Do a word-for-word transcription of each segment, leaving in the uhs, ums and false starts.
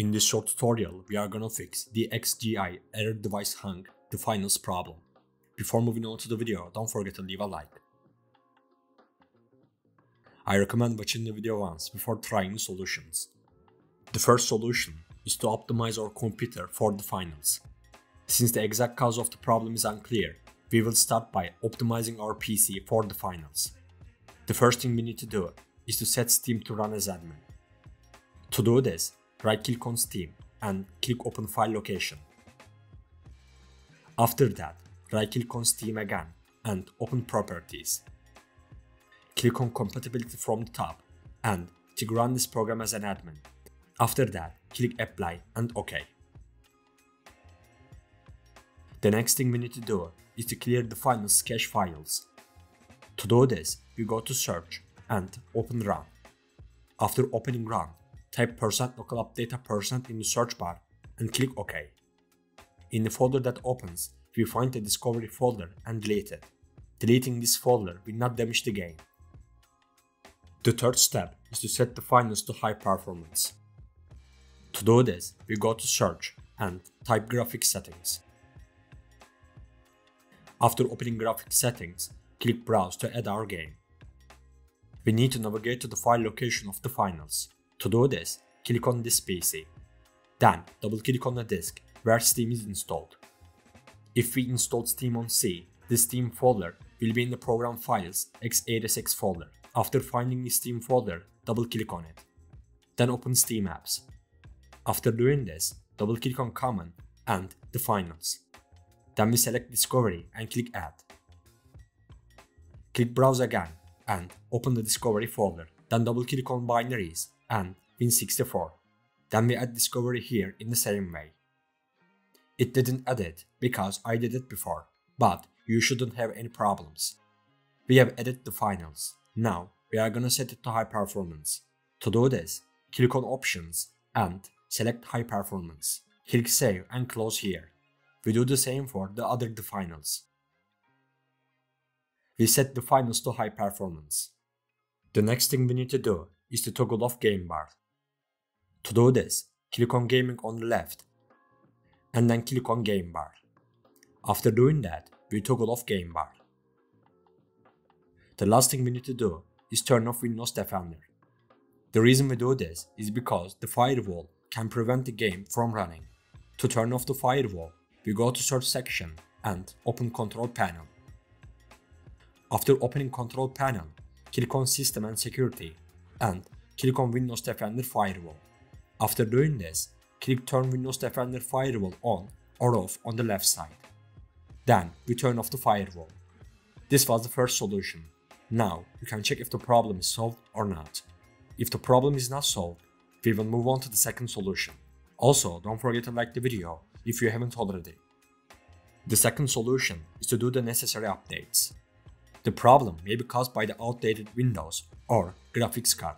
In this short tutorial, we are gonna fix the X G I error device hung The Finals problem. Before moving on to the video, don't forget to leave a like. I recommend watching the video once before trying solutions. The first solution is to optimize our computer for the finals. Since the exact cause of the problem is unclear, we will start by optimizing our P C for the finals. The first thing we need to do is to set Steam to run as admin. To do this, right-click on Steam and click Open File Location. After that, right-click on Steam again and open Properties. Click on Compatibility from the top and tick Run this program as an admin. After that, click Apply and OK. The next thing we need to do is to clear the Finals cache files. To do this, we go to Search and open Run. After opening Run, type percent local updata percent in the search bar and click OK. In the folder that opens, we find the discovery folder and delete it. Deleting this folder will not damage the game. The third step is to set the finals to high performance. To do this, we go to search and type graphics settings. After opening graphics settings, click browse to add our game. We need to navigate to the file location of the finals. To do this, click on this P C. Then, double-click on the disk where Steam is installed. If we installed Steam on C, the Steam folder will be in the Program Files x eighty-six folder. After finding the Steam folder, double-click on it. Then open Steam Apps. After doing this, double-click on Common and the Finals. Then we select Discovery and click Add. Click Browse again and open the Discovery folder. Then double-click on Binaries and Win sixty-four. Then we add Discovery here in the same way. It didn't add it because I did it before, but you shouldn't have any problems. We have added the finals. Now we are gonna set it to high performance. To do this, click on Options and select High Performance. Click Save and close here. We do the same for the other the finals. We set the finals to high performance. The next thing we need to do is to toggle off Game Bar. To do this, click on Gaming on the left and then click on Game Bar. After doing that, we toggle off Game Bar. The last thing we need to do is turn off Windows Defender. The reason we do this is because the firewall can prevent the game from running. To turn off the firewall, we go to Search section and open Control Panel. After opening Control Panel, click on System and Security and click on Windows Defender Firewall. After doing this, click Turn Windows Defender Firewall on or off on the left side. Then we turn off the firewall. This was the first solution. Now you can check if the problem is solved or not. If the problem is not solved, we will move on to the second solution. Also, don't forget to like the video if you haven't already. The second solution is to do the necessary updates. The problem may be caused by the outdated Windows or graphics card.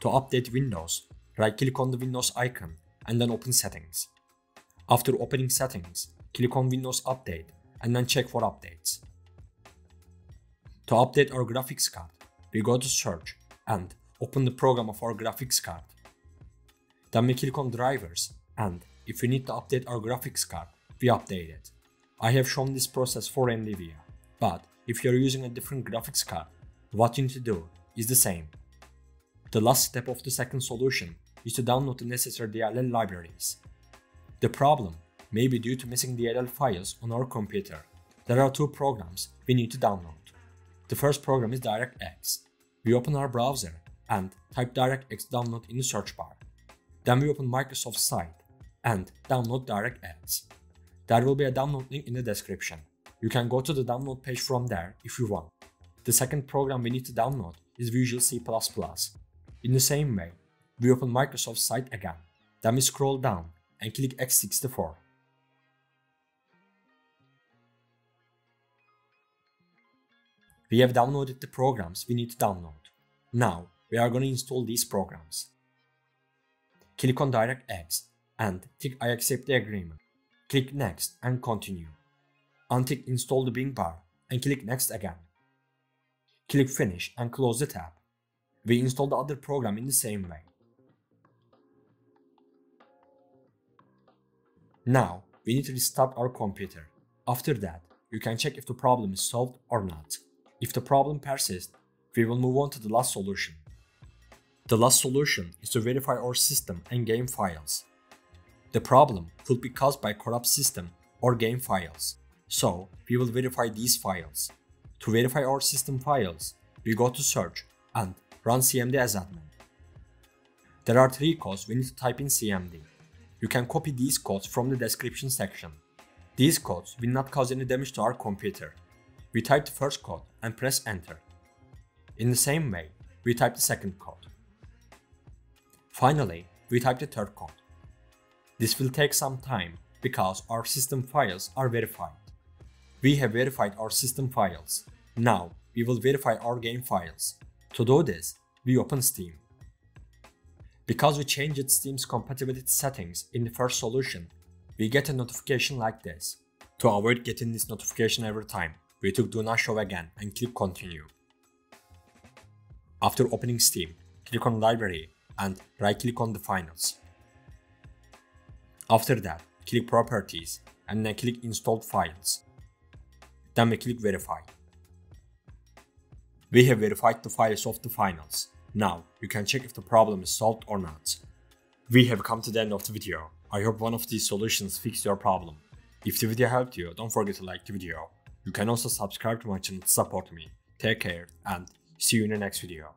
To update Windows, right-click on the Windows icon and then open Settings. After opening Settings, click on Windows Update and then check for updates. To update our graphics card, we go to Search and open the program of our graphics card. Then we click on Drivers and if we need to update our graphics card, we update it. I have shown this process for Nvidia, but if you are using a different graphics card, what you need to do is the same. The last step of the second solution is to download the necessary D L L libraries. The problem may be due to missing D L L files on our computer. There are two programs we need to download. The first program is DirectX. We open our browser and type DirectX download in the search bar. Then we open Microsoft's site and download DirectX. There will be a download link in the description. You can go to the download page from there if you want. The second program we need to download is Visual C plus plus. In the same way, we open Microsoft's site again. Then we scroll down and click x sixty-four. We have downloaded the programs we need to download. Now we are going to install these programs. Click on DirectX and tick I accept the agreement. Click Next and continue. Untick Install the Bing bar and click Next again. Click Finish and close the tab. We install the other program in the same way. Now, we need to restart our computer. After that, you can check if the problem is solved or not. If the problem persists, we will move on to the last solution. The last solution is to verify our system and game files. The problem could be caused by corrupt system or game files, so we will verify these files. To verify our system files, we go to search and run C M D as admin. There are three codes we need to type in C M D. You can copy these codes from the description section. These codes will not cause any damage to our computer. We type the first code and press enter. In the same way, we type the second code. Finally, we type the third code. This will take some time because our system files are verified. We have verified our system files. Now, we will verify our game files. To do this, we open Steam. Because we changed Steam's compatibility settings in the first solution, we get a notification like this. To avoid getting this notification every time, we took Do Not Show again and click Continue. After opening Steam, click on Library and right-click on The Finals. After that, click Properties and then click Installed Files. Then we click Verify. We have verified the files of The Finals. Now, you can check if the problem is solved or not. We have come to the end of the video. I hope one of these solutions fixed your problem. If the video helped you, don't forget to like the video. You can also subscribe to my channel to support me. Take care and see you in the next video.